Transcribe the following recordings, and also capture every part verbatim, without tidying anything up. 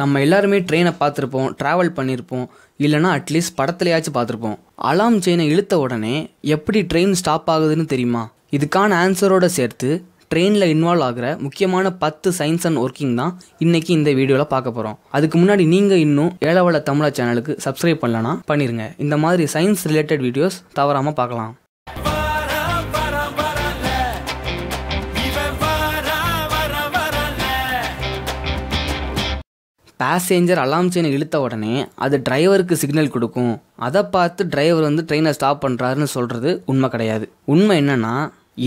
நம்ம எல்லாருமே ட்ரெயினை பார்த்துருப்போம், ட்ராவல் பண்ணியிருப்போம், இல்லைனா அட்லீஸ்ட் படத்துலையாச்சும் பார்த்துருப்போம். அலாம் செயினை இழுத்த உடனே எப்படி ட்ரெயின் ஸ்டாப் ஆகுதுன்னு தெரியுமா? இதுக்கான ஆன்சரோடு சேர்த்து ட்ரெயினில் இன்வால்வ் ஆகிற முக்கியமான பத்து சயின்ஸ் அண்ட் ஒர்க்கிங் தான் இன்றைக்கி இந்த வீடியோவில் பார்க்க போகிறோம். அதுக்கு முன்னாடி நீங்கள் இன்னும் ஏழவள தமிழா சேனலுக்கு சப்ஸ்கிரைப் பண்ணலன்னா பண்ணிடுங்க. இந்த மாதிரி சயின்ஸ் ரிலேட்டட் வீடியோஸ் தவறாமல் பார்க்கலாம். பேசேஞ்சர் அலாம் செயினை இழுத்த உடனே அது டிரைவருக்கு சிக்னல் கொடுக்கும். அதை பார்த்து டிரைவர் வந்து ட்ரெயினை ஸ்டாப் பண்ணுறாருன்னு சொல்கிறது உண்மை கிடையாது. உண்மை என்னென்னா,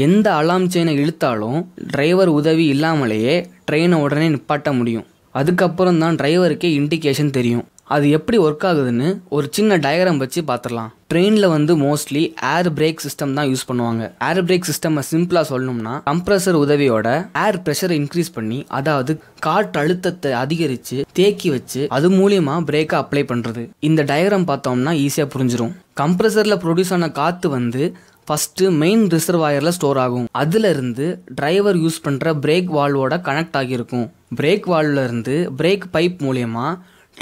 எந்த அலாம் செயினை இழுத்தாலும் டிரைவர் உதவி இல்லாமலேயே ட்ரெயினை உடனே நிப்பாட்ட முடியும். அதுக்கப்புறம் தான் டிரைவருக்கே இண்டிகேஷன் தெரியும். அது எப்படி ஒர்க் ஆகுதுன்னு ஒரு சின்ன டயக்ராம் வச்சு பார்த்துடலாம். ட்ரெயினில் வந்து மோஸ்ட்லி ஏர் பிரேக் சிஸ்டம் தான் யூஸ் பண்ணுவாங்க. ஏர் பிரேக் சிஸ்டம் சிம்பிளாக சொல்லணும்னா, கம்ப்ரஸர் உதவியோட ஏர் ப்ரெஷரை இன்க்ரீஸ் பண்ணி, அதாவது காற்று அழுத்தத்தை அதிகரித்து தேக்கி வச்சு அது மூலயமா பிரேக்கை அப்ளை பண்ணுறது. இந்த டயக்ராம் பார்த்தோம்னா ஈஸியாக புரிஞ்சிடும். கம்ப்ரஸரில் ப்ரொடியூஸ் ஆன காற்று வந்து ஃபஸ்ட்டு மெயின் ரிசர்வாயரில் ஸ்டோர் ஆகும். அதிலிருந்து டிரைவர் யூஸ் பண்ணுற பிரேக் வால்வோட கனெக்ட் ஆகியிருக்கும். பிரேக் வால்விலேருந்து பிரேக் பைப் மூலயமா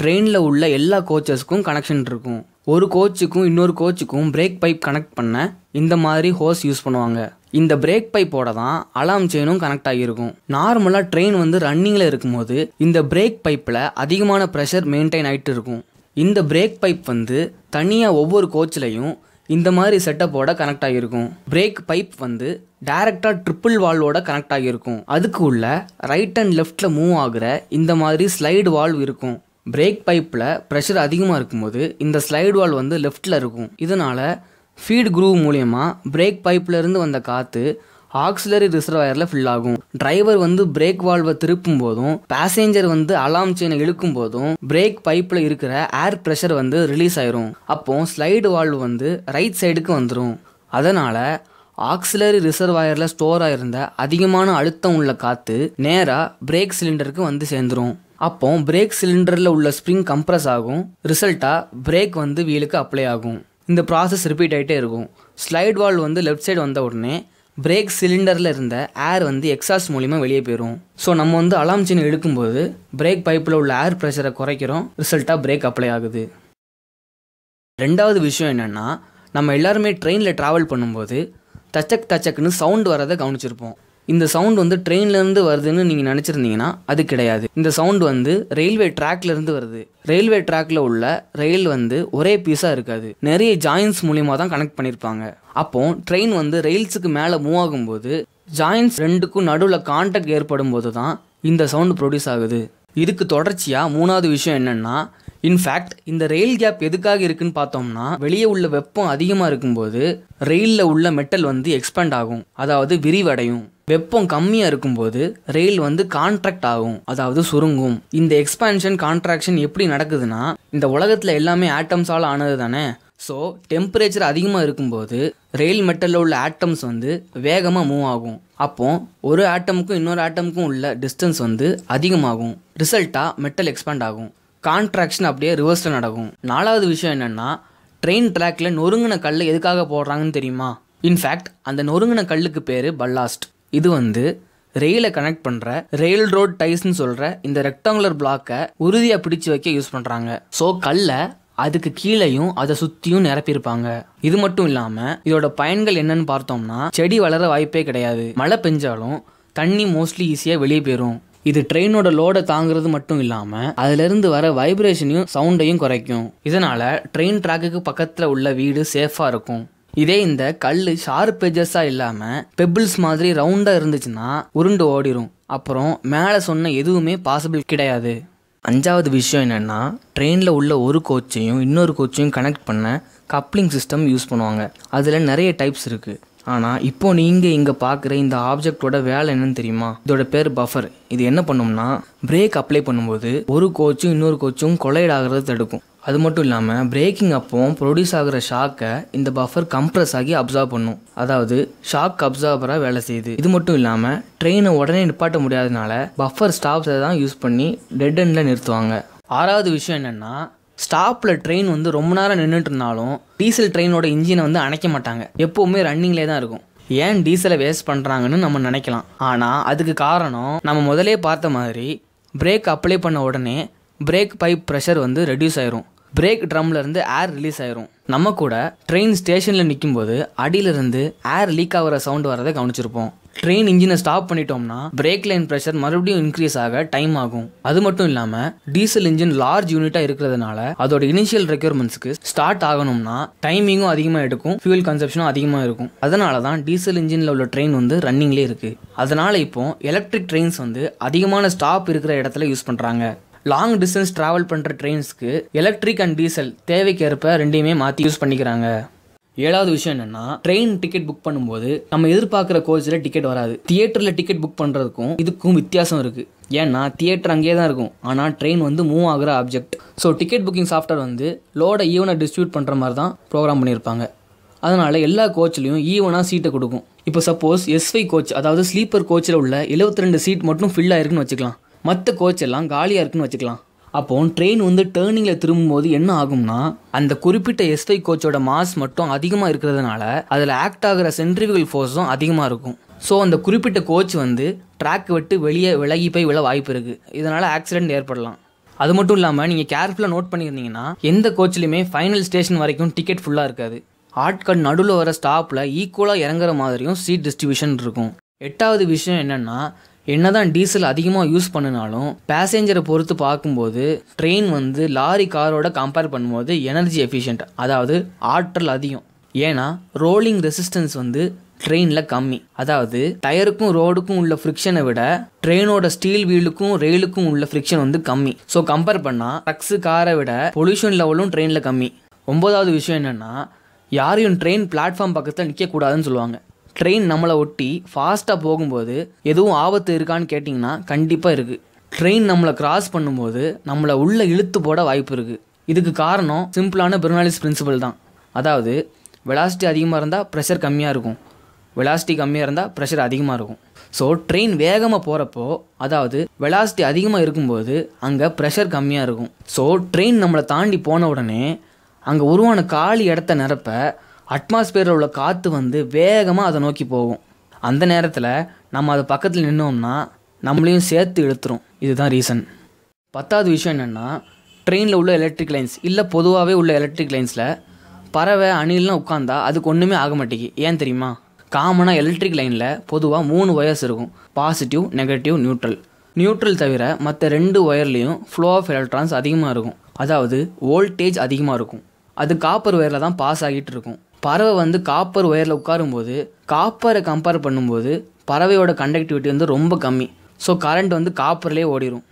ட்ரெயினில் உள்ள எல்லா கோச்சஸ்க்கும் கனெக்ஷன் இருக்கும். ஒரு கோச்சுக்கும் இன்னொரு கோச்சுக்கும் பிரேக் பைப் கனெக்ட் பண்ண இந்த மாதிரி ஹோஸ் யூஸ் பண்ணுவாங்க. இந்த பிரேக் பைப்போட தான் அலாம் செயினும் கனெக்ட் ஆகியிருக்கும். நார்மலாக ட்ரெயின் வந்து ரன்னிங்கில் இருக்கும்போது இந்த பிரேக் பைப்பில் அதிகமான ப்ரெஷர் மெயின்டைன் ஆகிட்டு இருக்கும். இந்த பிரேக் பைப் வந்து தனியாக ஒவ்வொரு கோச்சிலையும் இந்த மாதிரி செட்டப்போட கனெக்ட் ஆகியிருக்கும். பிரேக் பைப் வந்து டைரெக்டாக ட்ரிப்பிள் வால்வோட கனெக்ட் ஆகியிருக்கும். அதுக்கு உள்ள ரைட் அண்ட் லெஃப்டில் மூவ் ஆகிற இந்த மாதிரி ஸ்லைடு வால்வ் இருக்கும். பிரேக் பைப்பில் ப்ரெஷர் அதிகமாக இருக்கும்போது இந்த ஸ்லைடு வால்வ் வந்து லெஃப்டில் இருக்கும். இதனால் ஃபீட் குரூவ் மூலயமா பிரேக் பைப்லேருந்து வந்த காற்று ஆக்சிலரி ரிசர்வாயரில் ஃபில் ஆகும். டிரைவர் வந்து பிரேக் வால்வை திருப்பும் போதும் பேசேஞ்சர் வந்து அலாம் செயினை இழுக்கும் போதும் பிரேக் பைப்பில் இருக்கிற ஏர் ப்ரெஷர் வந்து ரிலீஸ் ஆயிரும். அப்போ ஸ்லைடு வால்வு வந்து ரைட் சைடுக்கு வந்துடும். அதனால் ஆக்சிலரி ரிசர்வாயரில் ஸ்டோர் ஆகிருந்த அதிகமான அழுத்தம் உள்ள காற்று நேராக பிரேக் சிலிண்டருக்கு வந்து சேர்ந்துடும். அப்போ பிரேக் சிலிண்டரில் உள்ள ஸ்ப்ரிங் கம்ப்ரஸ் ஆகும். ரிசல்ட்டாக பிரேக் வந்து வீலுக்கு அப்ளை ஆகும். இந்த ப்ராசஸ் ரிப்பீட் ஆகிட்டே இருக்கும். ஸ்லைடு வால்வ் வந்து லெஃப்ட் சைடு வந்த உடனே பிரேக் சிலிண்டரில் இருந்த ஏர் வந்து எக்ஸாஸ்ட் மூலிமா வெளியே போயிடும். ஸோ நம்ம வந்து அலாம் செயினை இழுக்கும்போது பிரேக் பைப்பில் உள்ள ஏர் ப்ரெஷரை குறைக்கிறோம். ரிசல்ட்டாக பிரேக் அப்ளை ஆகுது. ரெண்டாவது விஷயம் என்னென்னா, நம்ம எல்லாருமே ட்ரெயினில் ட்ராவல் பண்ணும்போது தச்சக் தச்சக்குன்னு சவுண்டு வரதை கவனிச்சிருப்போம். இந்த சவுண்டு வந்து ட்ரெயின்லேருந்து வருதுன்னு நீங்கள் நினச்சிருந்தீங்கன்னா அது கிடையாது. இந்த சவுண்டு வந்து ரயில்வே ட்ராக்லேருந்து வருது. ரயில்வே ட்ராக்ல உள்ள ரயில் வந்து ஒரே பீஸாக இருக்காது, நிறைய ஜாயின்ஸ் மூலிமா தான் கனெக்ட் பண்ணியிருப்பாங்க. அப்போது ட்ரெயின் வந்து ரெயில்ஸுக்கு மேலே மூவ் ஆகும்போது ஜாயின்ஸ் ரெண்டுக்கும் நடுவில் கான்டாக்ட் ஏற்படும் போது தான் இந்த சவுண்டு ப்ரொடியூஸ் ஆகுது. இதுக்கு தொடர்ச்சியாக மூணாவது விஷயம் என்னென்னா, இன்ஃபேக்ட் இந்த ரெயில் கேப் எதுக்காக இருக்குன்னு பார்த்தோம்னா, வெளியே உள்ள வெப்பம் அதிகமாக இருக்கும்போது ரெயிலில் உள்ள மெட்டல் வந்து எக்ஸ்பேண்ட் ஆகும், அதாவது விரிவடையும். வெப்பம் கம்மியாக இருக்கும்போது ரெயில் வந்து கான்ட்ராக்ட் ஆகும், அதாவது சுருங்கும். இந்த எக்ஸ்பேன்ஷன் கான்ட்ராக்ஷன் எப்படி நடக்குதுன்னா, இந்த உலகத்தில் எல்லாமே ஆட்டம்ஸால் ஆனது தானே. ஸோ டெம்பரேச்சர் அதிகமாக இருக்கும்போது ரெயில் மெட்டலில் உள்ள ஆட்டம்ஸ் வந்து வேகமாக மூவ் ஆகும். அப்போ ஒரு ஆட்டமுக்கும் இன்னொரு ஆட்டமுக்கும் உள்ள டிஸ்டன்ஸ் வந்து அதிகமாகும். ரிசல்ட்டாக மெட்டல் எக்ஸ்பேண்ட் ஆகும். கான்ட்ராக்ஷன் அப்படியே ரிவர்ஸில் நடக்கும். நாலாவது விஷயம் என்னென்னா, ட்ரெயின் ட்ராக்ல நொறுங்கின கல் எதுக்காக போடுறாங்கன்னு தெரியுமா? இன்ஃபேக்ட் அந்த நொறுங்கின கல்லுக்கு பேர் பல்லாஸ்ட். இது வந்து ரெயிலை கனெக்ட் பண்ணுற ரெயில் ரோட் டைஸ்ன்னு சொல்கிற இந்த ரெக்டாங்குலர் பிளாக்கை உறுதியாக பிடிச்சு வைக்க யூஸ் பண்ணுறாங்க. ஸோ கல்லை அதுக்கு கீழேயும் அதை சுற்றியும் நிரப்பியிருப்பாங்க. இது மட்டும் இல்லாமல் இதோட பயன்கள் என்னன்னு பார்த்தோம்னா, செடி வளர வாய்ப்பே கிடையாது. மழை பெஞ்சாலும் தண்ணி மோஸ்ட்லி ஈஸியாக வெளியே போயிடும். இது ட்ரெயினோட லோடை தாங்கிறது மட்டும் இல்லாமல் அதிலிருந்து வர வைப்ரேஷனையும் சவுண்டையும் குறைக்கும். இதனால் ட்ரெயின் ட்ராக்குக்கு பக்கத்தில் உள்ள வீடு சேஃபாக இருக்கும். இதே இந்த கல் ஷார்ப் எட்ஜஸாக இல்லாமல் பெபிள்ஸ் மாதிரி ரவுண்டாக இருந்துச்சுன்னா உருண்டு ஓடிடும். அப்புறம் மேலே சொன்ன எதுவுமே பாசிபிள் கிடையாது. அஞ்சாவது விஷயம் என்னென்னா, ட்ரெயினில் உள்ள ஒரு கோச்சையும் இன்னொரு கோச்சையும் கனெக்ட் பண்ண கப்ளிங் சிஸ்டம் யூஸ் பண்ணுவாங்க. அதில் நிறைய டைப்ஸ் இருக்குது. ஆனால் இப்போ நீங்கள் இங்கே பார்க்குற இந்த ஆப்ஜெக்டோட வேலை என்னன்னு தெரியுமா? இதோட பேர் பஃபர். இது என்ன பண்ணும்னா, பிரேக் அப்ளை பண்ணும்போது ஒரு கோச்சும் இன்னொரு கோச்சும் கொலைட் ஆகிறது தடுக்கும். அது மட்டும் இல்லாமல் பிரேக்கிங் அப்போ ப்ரொடியூஸ் ஆகிற ஷாக்கை இந்த பஃபர் கம்ப்ரஸ் ஆகி அப்சார்ப் பண்ணும், அதாவது ஷாக் அப்சார்பராக வேலை செய்யுது. இது மட்டும் இல்லாமல் ட்ரெயினை உடனே நிப்பாட்ட முடியாதனால பஃபர் ஸ்டாப்ஸை தான் யூஸ் பண்ணி டெட் எண்டில் நிறுத்துவாங்க. ஆறாவது விஷயம் என்னென்னா, ஸ்டாப்பில் ட்ரெயின் வந்து ரொம்ப நேரம் நின்றுட்டு இருந்தாலும் டீசல் ட்ரெயினோட இன்ஜினை வந்து அணைக்க மாட்டாங்க. எப்போவுமே ரன்னிங்லே தான் இருக்கும். ஏன் டீசலை வேஸ்ட் பண்ணுறாங்கன்னு நம்ம நினைக்கலாம். ஆனால் அதுக்கு காரணம் நம்ம முதலே பார்த்த மாதிரி பிரேக் அப்ளை பண்ண உடனே பிரேக் பைப் ப்ரெஷர் வந்து ரெடியூஸ் ஆயிரும், பிரேக் ட்ரம்லேருந்து ஏர் ரிலீஸ் ஆயிரும். நம்ம கூட ட்ரெயின் ஸ்டேஷனில் நிற்கும்போது அடியிலிருந்து ஏர் லீக் ஆகிற சவுண்ட் வரதை கவனிச்சிருப்போம். ட்ரெயின் இன்ஜினை ஸ்டாப் பண்ணிட்டோம்னா பிரேக் லைன் ப்ரெஷர் மறுபடியும் இன்க்ரீஸ் ஆக டைம் ஆகும். அது மட்டும் இல்லாமல் டீசல் இன்ஜின் லார்ஜ் யூனிட்டாக இருக்கிறதுனால அதோட இனிஷியல் ரெக்யர்மெண்ட்ஸுக்கு ஸ்டார்ட் ஆகணும்னா டைமிங்கும் அதிகமாக எடுக்கும், ஃபியூல் கன்சப்ஷனும் அதிகமாக இருக்கும். அதனால தான் டீசல் இன்ஜினில் உள்ள ட்ரெயின் வந்து ரன்னிங்லேயே இருக்குது. அதனால் இப்போ எலக்ட்ரிக் ட்ரெயின்ஸ் வந்து அதிகமான ஸ்டாப் இருக்கிற இடத்துல யூஸ் பண்ணுறாங்க. லாங் டிஸ்டன்ஸ் ட்ராவல் பண்ணுற ட்ரெயின்ஸ்க்கு எலக்ட்ரிக் அண்ட் டீசல் தேவைக்கேற்ப ரெண்டையுமே மாற்றி யூஸ் பண்ணிக்கிறாங்க. ஏழாவது விஷயம் என்னன்னா, ட்ரெயின் டிக்கெட் புக் பண்ணும்போது நம்ம எதிர்பார்க்குற கோச்சில் டிக்கெட் வராது. தியேட்டரில் டிக்கெட் புக் பண்ணுறதுக்கும் இதுக்கும் வித்தியாசம் இருக்குது. ஏன்னா தியேட்டர் அங்கேயே தான் இருக்கும், ஆனால் ட்ரெயின் வந்து மூவ் ஆகிற object. So ticket booking software வந்து லோடை ஈவனாக டிஸ்ட்ரிபியூட் பண்ணுற மாதிரி தான் ப்ரோக்ராம் பண்ணியிருப்பாங்க. அதனால் எல்லா கோச்சிலையும் ஈவனாக சீட்டை கொடுக்கும். இப்போ சப்போஸ் எஸ்ஐ கோச், அதாவது ஸ்லீப்பர் கோச்சில் உள்ள எழுபத்தி ரெண்டு சீட் மட்டும் ஃபில் ஆயிருக்குன்னு வச்சுக்கலாம், மற்ற கோச் எல்லாம் காலியாக இருக்குன்னு வச்சுக்கலாம். அப்போது ட்ரெயின் வந்து டேர்னிங்கில் திரும்பும்போது என்ன ஆகும்னா, அந்த குறிப்பிட்ட எஸ்ஐ கோச்சோட மாஸ் மட்டும் அதிகமாக இருக்கிறதுனால அதில் ஆக்ட் ஆகிற சென்ட்ரிஃபியூகல் ஃபோர்ஸும் அதிகமாக இருக்கும். ஸோ அந்த குறிப்பிட்ட கோச் வந்து ட்ராக் விட்டு வெளியே விலகி போய் விழ வாய்ப்பு இருக்குது. இதனால் ஆக்சிடென்ட் ஏற்படலாம். அது மட்டும் இல்லாமல் நீங்கள் கேர்ஃபுல்லாக நோட் பண்ணியிருந்தீங்கன்னா எந்த கோச்சிலையுமே ஃபைனல் ஸ்டேஷன் வரைக்கும் டிக்கெட் ஃபுல்லாக இருக்காது. ஆட்கள் நடுவில் வர ஸ்டாப்பில் ஈக்குவலாக இறங்குற மாதிரியும் சீட் டிஸ்ட்ரிபியூஷன் இருக்கும். எட்டாவது விஷயம் என்னென்னா, என்னதான் டீசல் அதிகமாக யூஸ் பண்ணினாலும் பேசஞ்சரை பொறுத்து பார்க்கும்போது ட்ரெயின் வந்து லாரி காரோட கம்பேர் பண்ணும்போது எனர்ஜி எஃபிஷியன்ட், அதாவது ஆற்றல் அதிகம். ஏன்னா ரோலிங் ரெசிஸ்டன்ஸ் வந்து ட்ரெயினில் கம்மி. அதாவது டயருக்கும் ரோடுக்கும் உள்ள ஃப்ரிக்ஷனை விட ட்ரெயினோட ஸ்டீல் வீலுக்கும் ரெயிலுக்கும் உள்ள ஃப்ரிக்ஷன் வந்து கம்மி. ஸோ கம்பேர் பண்ணால் ட்ரக்ஸு காரை விட பொல்யூஷன் லெவலும் ட்ரெயினில் கம்மி. ஒன்பதாவது விஷயம் என்னென்னா, யாரையும் ட்ரெயின் பிளாட்ஃபார்ம் பக்கத்தில் நிற்கக்கூடாதுன்னு சொல்லுவாங்க. ட்ரெயின் நம்மளை ஒட்டி ஃபாஸ்ட்டாக போகும்போது எதுவும் ஆபத்து இருக்கான்னு கேட்டிங்கன்னா கண்டிப்பாக இருக்குது. ட்ரெயின் நம்மளை கிராஸ் பண்ணும்போது நம்மளை உள்ளே இழுத்து போட வாய்ப்பு இருக்குது. இதுக்கு காரணம் சிம்பிளான பெர்னாலிஸ் பிரின்சிபல் தான். அதாவது வெலாசிட்டி அதிகமாக இருந்தால் ப்ரெஷர் கம்மியாக இருக்கும், வெலாசிட்டி கம்மியாக இருந்தால் ப்ரெஷர் அதிகமாக இருக்கும். ஸோ ட்ரெயின் வேகமாக போகிறப்போ, அதாவது வெலாசிட்டி அதிகமாக இருக்கும்போது அங்கே ப்ரெஷர் கம்மியாக இருக்கும். ஸோ ட்ரெயின் நம்மளை தாண்டி போன உடனே அங்கே உருவான காலி இடத்த நிரப்ப அட்மாஸ்பியரில் உள்ள காற்று வந்து வேகமாக அதை நோக்கி போகும். அந்த நேரத்தில் நம்ம அதை பக்கத்தில் நின்னோம்னா நம்மளையும் சேர்த்து இழுத்துரும். இதுதான் ரீசன். பத்தாவது விஷயம் என்னென்னா, ட்ரெயினில் உள்ள எலக்ட்ரிக் லைன்ஸ் இல்லை பொதுவாகவே உள்ள எலக்ட்ரிக் லைன்ஸில் பறவை அணிலாம் உட்காந்தா அதுக்கு ஒன்றுமே ஆக மாட்டேங்கி. ஏன் தெரியுமா? காமனாக எலக்ட்ரிக் லைனில் பொதுவாக மூணு ஒயர்ஸ் இருக்கும், பாசிட்டிவ், நெகட்டிவ், நியூட்ரல். நியூட்ரல் தவிர மற்ற ரெண்டு ஒயர்லேயும் ஃப்ளோ ஆஃப் எலக்ட்ரான்ஸ் அதிகமாக இருக்கும், அதாவது வோல்டேஜ் அதிகமாக இருக்கும். அது காப்பர் ஒயரில் தான் பாஸ் ஆகிட்டு இருக்கும். பறவை வந்து காப்பர் ஒயரில் உட்காரும்போது காப்பரை கம்பேர் பண்ணும்போது பறவையோட கண்டக்டிவிட்டி வந்து ரொம்ப கம்மி. ஸோ கரண்ட் வந்து காப்பர்லேயே ஓடிடும்.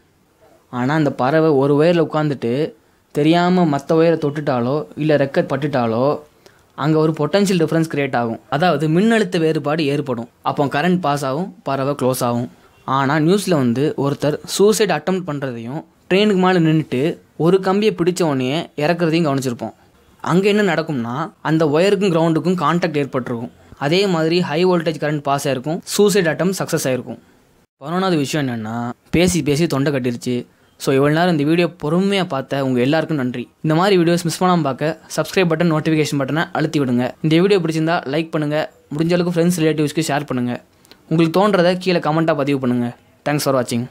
ஆனால் அந்த பறவை ஒரு ஒயரில் உட்காந்துட்டு தெரியாமல் மற்ற ஒயரை தொட்டுட்டாலோ இல்லை ரெக்கட் பட்டுட்டாலோ அங்கே ஒரு பொட்டன்ஷியல் டிஃப்ரென்ஸ் கிரியேட் ஆகும், அதாவது மின்னழுத்த வேறுபாடு ஏற்படும். அப்போ கரண்ட் பாஸ் ஆகும், பறவை க்ளோஸ் ஆகும். ஆனால் நியூஸில் வந்து ஒருத்தர் சூசைட் அட்டம் பண்ணுறதையும் ட்ரெயினுக்கு மேலே நின்றுட்டு ஒரு கம்பியை பிடிச்ச உடனே இறக்குறதையும் கவனிச்சிருப்போம். அங்கே என்ன நடக்கும்னா, அந்த ஒயருக்கும் கிரவுண்டுக்கும் கான்டாக்ட் ஏற்பட்டிருக்கும். அதே மாதிரி ஹை வோல்டேஜ் கரண்ட் பாஸ் ஆகிருக்கும், சூசைட் அட்டம் சக்ஸஸ் ஆகிருக்கும். பதினொன்றாவது விஷயம் என்னென்னா, பேசி பேசி தொண்டை கட்டிருச்சு. ஸோ இவ்வளோ நேரம் இந்த வீடியோ பொறுமையாக பார்த்த உங்கள் எல்லாருக்கும் நன்றி. இந்த மாதிரி வீடியோஸ் மிஸ் பண்ணாமல் பார்க்க சப்ஸ்கிரைப் பட்டன், நோட்டிஃபிகேஷன் பட்டனை அழுத்தி விடுங்க. இந்த வீடியோ பிடிச்சிருந்தா லைக் பண்ணுங்கள், முடிஞ்சளவுக்கு ஃப்ரெண்ட்ஸ் ரிலேட்டிவ்ஸ்க்கு ஷேர் பண்ணுங்கள். உங்களுக்கு தோன்றதை கீழே கமெண்ட்டாக பதிவு பண்ணுங்கள். தேங்க்ஸ் ஃபார் வாட்சிங்.